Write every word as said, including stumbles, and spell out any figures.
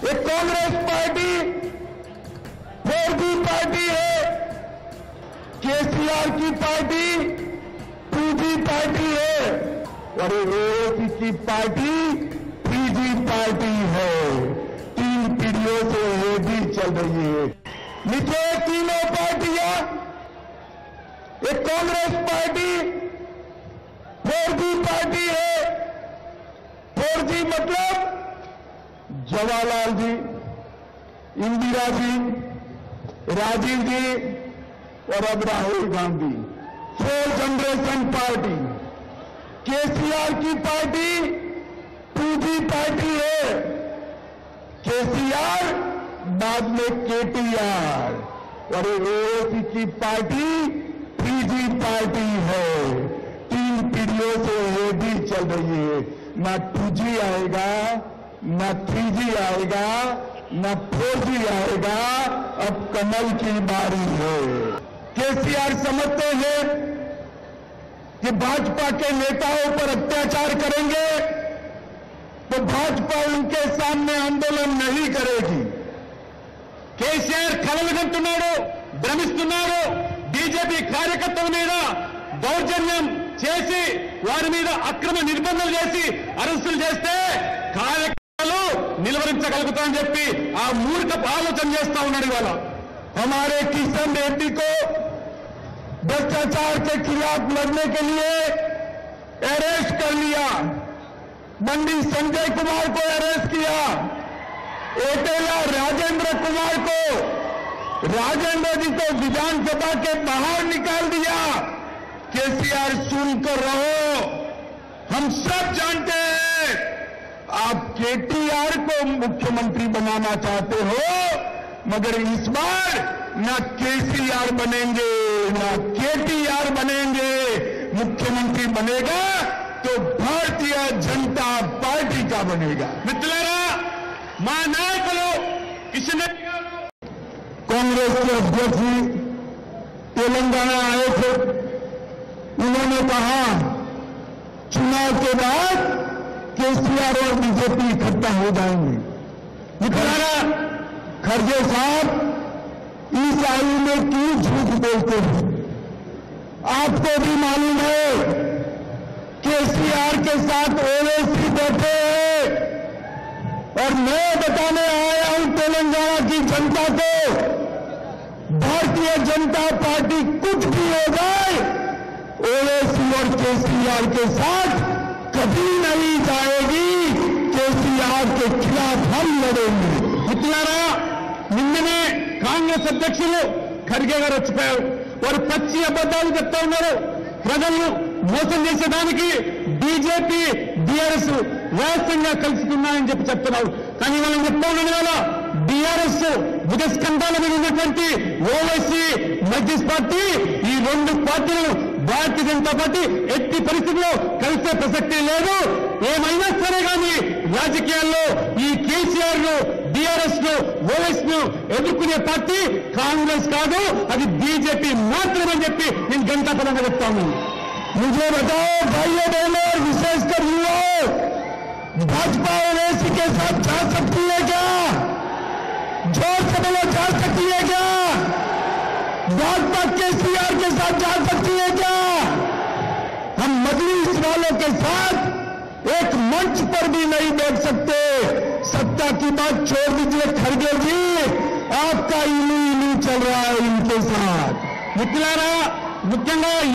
ये Congress party forty party है, केसीआर की पार्टी टूजी पार्टी है और ओएसी की पार्टी थ्रीजी पार्टी है। तीन पीढ़ियों से ये भी चल रही है। नीचे तीनों पार्टियां, एक कांग्रेस पार्टी फोर्जी पार्टी है। फोर्जी मतलब जवाहरलाल जी, इंदिरा जी, राजीव जी और अब Rahul Gandhi. Four generation party. KCR की पार्टी टूजी पार्टी है। केसीआर बाद में केटीआर और ओएसी की पार्टी थ्रीजी पार्टी है। तीन पीढ़ियों से ये भी चल रही है। ना टूजी आएगा, ना थ्री जी आएगा, ना फोर जी आएगा। अब कमल की बारी है। केसीआर समझते हैं कि भाजपा के नेताओं पर अत्याचार करेंगे तो भाजपा उनके सामने आंदोलन नहीं करेगी। కేసీఆర్ కలలుగంటున్నాడు, భ్రమిస్తున్నాడు। బీజేపీ కార్యకర్తల మీద దౌర్జన్యం చేసి వారి మీద అక్రమ నిర్బంధాలు చేసి అరెస్టులు చేస్తే కార్యకర్త निलवरिंचगलुगुता అని చెప్పి ఆ మూర్ఖపు ఆలోచన చేస్తా ఉన్నాడు। ఇవాళ हमारे किशन रेड्डी को भ्रष्टाचार के खिलाफ लड़ने के लिए अरेस्ट कर लिया। बंदी संजय कुमार को अरेस्ट किया। एटेला राजेंद्र कुमार को, राजेंद्र जी को विधानसभा के बाहर निकाल दिया। केसीआर सुनकर रहो, हम सब जानते हैं आप केटीआर को मुख्यमंत्री बनाना चाहते हो, मगर इस बार ना केसीआर बनेंगे ना केटीआर बनेंगे। मुख्यमंत्री बनेगा तो भारतीय जनता पार्टी का बनेगा। मित्रा मां नायक इसने कांग्रेस के अध्यक्ष जी तेलंगाना आए थे। उन्होंने कहा चुनाव के बाद केसीआर और बीजेपी इकट्ठा हो जाएंगे। निकलाना खरगे साहब ईसाई में क्यों झूठ बोलते हैं? आपको भी मालूम है केसीआर के साथ ओएसी बैठे हैं। और मैं बताने आया हूं तेलंगाना की जनता को, भारतीय जनता पार्टी कुछ भी हो जाए ओएसी और केसीआर के साथ कभी नहीं जाएगी। केसीआर के खिलाफ हम लड़ेंगे। मित्रा निन्ने कांग्रेस अध्यक्ष खरगे गारु वारी पच्ची अबद्धालु चेप्ता उन्नारु। प्रजल्नि मोसम चेसेदानिकी बीजेपी बीआरएस व्यासंगा कलिसिपोयिनायनि चेप्पि चेप्तुन्नारु। कानी वाळ्ळनि चेप्ता उन्नानु कदा बीआरएस भुजस्कंधाल मीद उन्नटुवंटि ओवेसी मध्यस्थ पार्टी ई रेंडु पार्टीलनु भारतीय जनता पार्टी एट्टी परिस्थितिलो कलिसे प्रसक्ति लेदु। एमैना सरे गानी राजकीयाल्लो ई केसीआर नु बीआरएस नु ओएसी नु एदुर्कोने पार्टी कांग्रेस कादु, अदि बीजेपी मात्रमे अनि चेप्पि नेनु जनता पदंगा चेप्तानु। मुझे बताओ भाइयों बहनों और विशेषकर युवाओं, भाजपा ओएसी के साथ जा सकती है क्या? जोर से बोलो, जा सकती है क्या? भाजपा केसीआर के साथ जा सकती है क्या? हम मजलिस वालों के साथ एक मंच पर भी नहीं बैठ सकते। सत्ता की बात छोड़ दीजिए खरगे जी, आपका इलू इलू चल रहा है इनके साथ। मित्रा मुख्य